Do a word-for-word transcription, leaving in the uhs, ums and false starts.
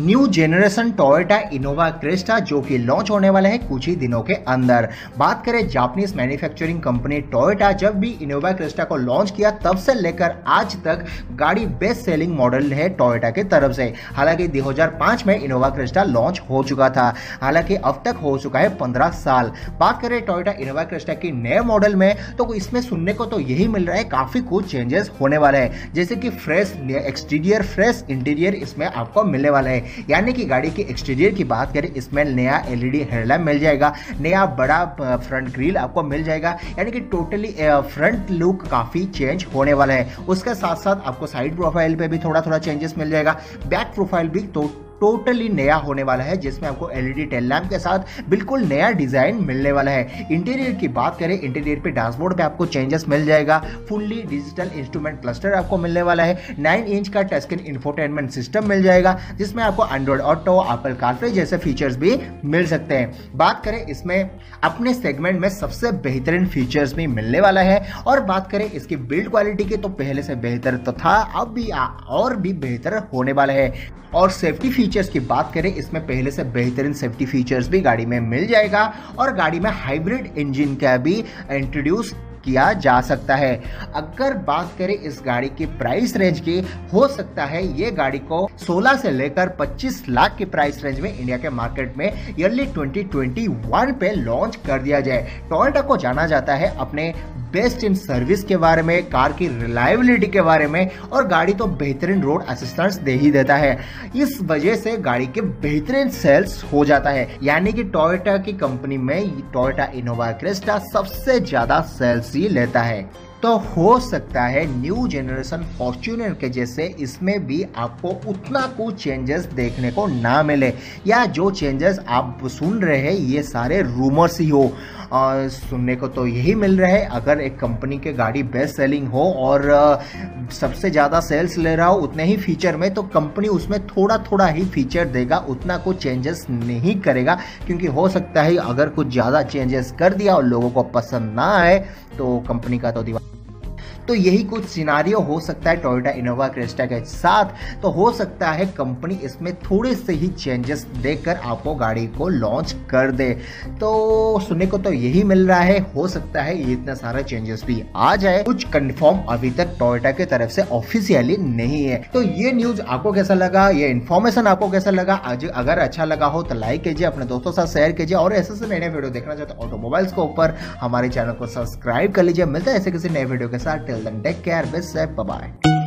New generation Toyota Innova Crysta जो कि launch होने वाला है कुछ ही दिनों के अंदर। बात करें जापानीज मैन्युफैक्चरिंग कंपनी टोयोटा, जब भी इनोवा क्रिस्टा को लॉन्च किया तब से लेकर आज तक गाड़ी बेस्ट सेलिंग मॉडल है टोयोटा के तरफ से। हालांकि दो हज़ार पाँच में इनोवा क्रिस्टा लॉन्च हो चुका था, हालांकि अब तक हो चुका है पंद्रह साल। बात करें टोयोटा इनोवा क्रिस्टा की नए मॉडल में तो इसमें सुनने को तो यही मिल रहा है काफी कुछ चेंजेस होने वाले हैं, जैसे कि फ्रेश एक्सटीरियर फ्रेश इंटीरियर इसमें आपको मिलने वाला है। यानी कि गाड़ी की एक्सटीरियर की बात करें इसमें नया एलईडी हेडलाइट मिल जाएगा, नया बड़ा फ्रंट ग्रिल आपको मिल जाएगा, यानी कि टोटली फ्रंट लुक काफी चेंज होने वाला है। उसके साथ साथ आपको साइड प्रोफाइल पे भी थोड़ा थोड़ा चेंजेस मिल जाएगा। बैक प्रोफाइल भी तो टोटली नया होने वाला है, जिसमें आपको एलईडी टेल लैम्प के साथ बिल्कुल नया डिजाइन मिलने वाला है। इंटीरियर की बात करें, इंटीरियर पे डैशबोर्ड पे आपको चेंजेस मिल जाएगा। फुल्ली डिजिटल इंस्ट्रूमेंट क्लस्टर आपको मिलने वाला है। नौ इंच का टच स्क्रीन इंफोटेनमेंट सिस्टम मिल जाएगा, जिसमें आपको एंड्रॉइड ऑटो, एप्पल कारप्ले जैसे फीचर्स भी मिल सकते हैं। बात करें इसमें अपने सेगमेंट में सबसे बेहतरीन फीचर्स भी मिलने वाला है। और बात करें इसकी बिल्ड क्वालिटी की तो पहले से बेहतर तो था, अब भी और भी बेहतर होने वाला है। और सेफ्टी फीचर्स की बात करें, इसमें पहले से बेहतरीन सेफ्टी फीचर्स भी गाड़ी में मिल जाएगा। और गाड़ी में हाइब्रिड इंजन का भी इंट्रोड्यूस किया जा सकता है। अगर बात करें इस गाड़ी की प्राइस रेंज की, हो सकता है ये गाड़ी को सोलह से लेकर पच्चीस लाख की प्राइस रेंज में इंडिया के मार्केट में ईयरली ट्वेंटी ट्वेंटी वन पे लॉन्च कर दिया जाए। टोयोटा को जाना जाता है अपने बेस्ट इन सर्विस के बारे में, कार की रिलायबिलिटी के बारे में, और गाड़ी तो बेहतरीन रोड असिस्टेंस दे ही देता है। इस वजह से गाड़ी के बेहतरीन सेल्स हो जाता है। यानी कि टोयोटा की कंपनी में टोयोटा इनोवा क्रिस्टा सबसे ज्यादा सेल्स ही लेता है। तो हो सकता है न्यू जेनरेशन फॉर्च्यूनर के जैसे इसमें भी आपको उतना कुछ चेंजेस देखने को ना मिले, या जो चेंजेस आप सुन रहे हैं ये सारे रूमर्स ही हो। आ, सुनने को तो यही मिल रहा है। अगर एक कंपनी के गाड़ी बेस्ट सेलिंग हो और आ, सबसे ज़्यादा सेल्स ले रहा हो उतने ही फीचर में, तो कंपनी उसमें थोड़ा थोड़ा ही फीचर देगा, उतना कुछ चेंजेस नहीं करेगा। क्योंकि हो सकता है अगर कुछ ज़्यादा चेंजेस कर दिया और लोगों को पसंद ना आए तो कंपनी का तो दीवार। तो यही कुछ सिनारियो हो सकता है टोयोटा इनोवा क्रिस्टा के साथ। तो हो सकता है कंपनी इसमें थोड़े से ही चेंजेस देकर आपको गाड़ी को लॉन्च कर दे। तो सुनने को तो यही मिल रहा है, हो सकता है ये इतना सारा चेंजेस भी आ जाए। कुछ कंफर्म अभी तक टोयोटा की तरफ से ऑफिशियली नहीं है। तो ये न्यूज आपको कैसा लगा, ये इन्फॉर्मेशन आपको कैसा लगा? आज अगर अच्छा लगा हो तो लाइक कीजिए, अपने दोस्तों के साथ शेयर कीजिए, और ऐसे से नए नए वीडियो देखना चाहते हो ऑटोमोबाइल्स के ऊपर हमारे चैनल को सब्सक्राइब कर लीजिए। मिलता है ऐसे किसी नए वीडियो के साथ। Then take care, be safe, bye bye.